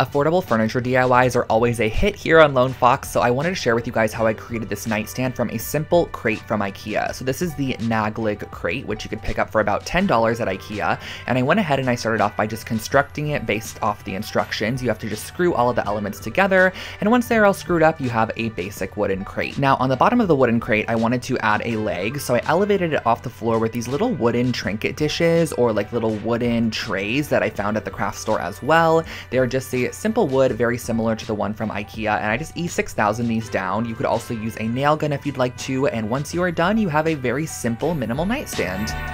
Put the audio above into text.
Affordable furniture DIYs are always a hit here on Lone Fox, so I wanted to share with you guys how I created this nightstand from a simple crate from IKEA. So this is the Naglig crate, which you could pick up for about $10 at IKEA, and I went ahead and I started off by just constructing it based off the instructions. You have to just screw all of the elements together, and once they're all screwed up, you have a basic wooden crate. Now on the bottom of the wooden crate, I wanted to add a leg, so I elevated it off the floor with these little wooden trinket dishes, or like little wooden trays that I found at the craft store as well. They are just the simple wood, very similar to the one from IKEA, and I just E6000 these down. You could also use a nail gun if you'd like to, and once you are done, you have a very simple minimal nightstand.